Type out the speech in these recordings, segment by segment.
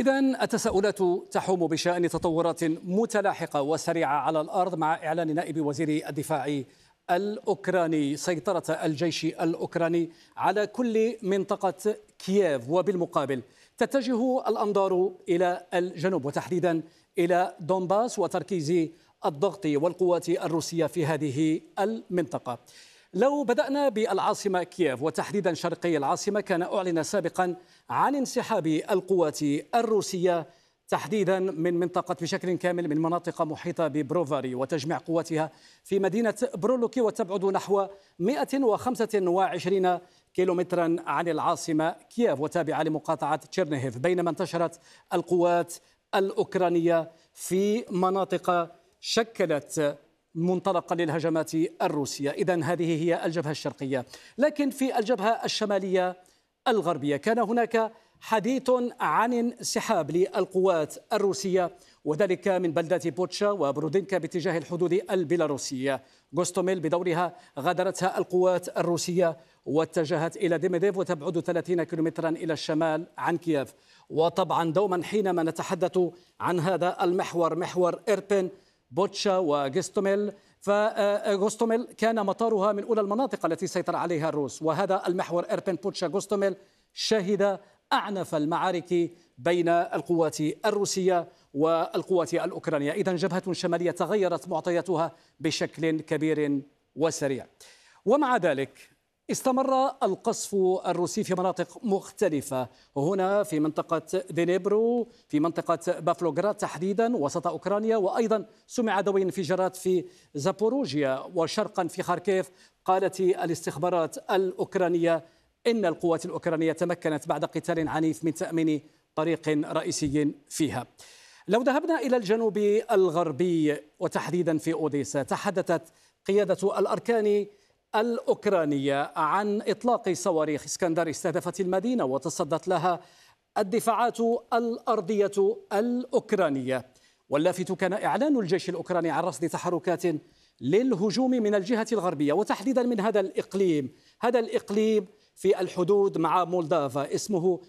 إذن التساؤلات تحوم بشأن تطورات متلاحقة وسريعة على الأرض مع إعلان نائب وزير الدفاع الأوكراني سيطرة الجيش الأوكراني على كل منطقة كييف، وبالمقابل تتجه الأنظار إلى الجنوب وتحديدا إلى دونباس وتركيز الضغط والقوات الروسية في هذه المنطقة. لو بدأنا بالعاصمة كييف وتحديدا شرقي العاصمة، كان أعلن سابقا عن انسحاب القوات الروسية تحديدا من منطقة بشكل كامل من مناطق محيطة ببروفاري وتجميع قواتها في مدينة برولوكي، وتبعد نحو 125 كيلومترا عن العاصمة كييف وتابعة لمقاطعة تشيرنهيف، بينما انتشرت القوات الأوكرانية في مناطق شكلت منطلقا للهجمات الروسية. إذن هذه هي الجبهة الشرقية، لكن في الجبهة الشمالية الغربية كان هناك حديث عن انسحاب للقوات الروسية، وذلك من بلدات بوتشا وبرودينكا باتجاه الحدود البيلاروسية. جوستوميل بدورها غادرتها القوات الروسية واتجهت إلى ديمديف وتبعد 30 كيلومترا إلى الشمال عن كييف. وطبعا دوما حينما نتحدث عن هذا المحور، محور إيربين، بوتشا وغوستوميل، فغوستوميل كان مطارها من أولى المناطق التي سيطر عليها الروس، وهذا المحور إيربين بوتشا غوستوميل شهد أعنف المعارك بين القوات الروسية والقوات الأوكرانية. إذن جبهة شمالية تغيرت معطياتها بشكل كبير وسريع. ومع ذلك استمر القصف الروسي في مناطق مختلفة، هنا في منطقة دينيبرو، في منطقة بافلوغراد تحديدا وسط أوكرانيا، وأيضا سمع دوي انفجارات في زابوروجيا، وشرقا في خاركيف قالت الاستخبارات الأوكرانية إن القوات الأوكرانية تمكنت بعد قتال عنيف من تأمين طريق رئيسي فيها. لو ذهبنا إلى الجنوب الغربي وتحديدا في أوديسا، تحدثت قيادة الأركان الأوكرانية عن إطلاق صواريخ اسكندر استهدفت المدينة وتصدت لها الدفاعات الأرضية الأوكرانية. واللافت كان إعلان الجيش الأوكراني عن رصد تحركات للهجوم من الجهة الغربية وتحديدا من هذا الإقليم، في الحدود مع مولدافا، اسمه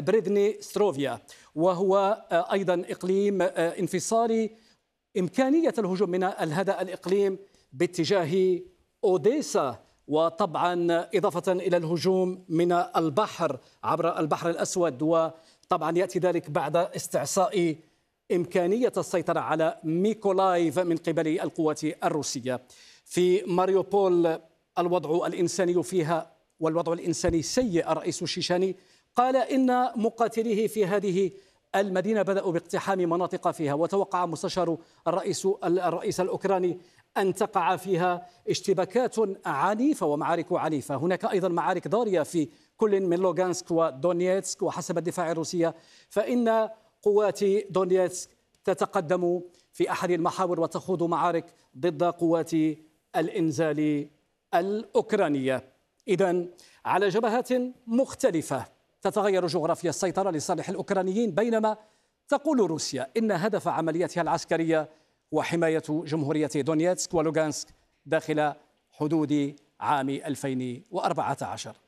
بريدني ستروفيا، وهو أيضا إقليم انفصالي. إمكانية الهجوم من هذا الإقليم باتجاه أوديسا، وطبعا إضافة إلى الهجوم من البحر عبر البحر الأسود، وطبعا يأتي ذلك بعد استعصاء إمكانية السيطرة على ميكولايف من قبل القوات الروسية. في ماريوبول الوضع الإنساني فيها سيء. الرئيس الشيشاني قال إن مقاتليه في هذه المدينة بدأوا باقتحام مناطق فيها، وتوقع مستشار الرئيس الأوكراني أن تقع فيها اشتباكات عنيفة ومعارك عنيفة. هناك أيضا معارك ضارية في كل من لوغانسك ودونيتسك، وحسب الدفاع الروسية فإن قوات دونيتسك تتقدم في أحد المحاور وتخوض معارك ضد قوات الإنزال الأوكرانية. إذن على جبهات مختلفة تتغير جغرافيا السيطرة لصالح الأوكرانيين، بينما تقول روسيا إن هدف عملياتها العسكرية وحماية جمهورية دونيتسك ولوغانسك داخل حدود عام 2014.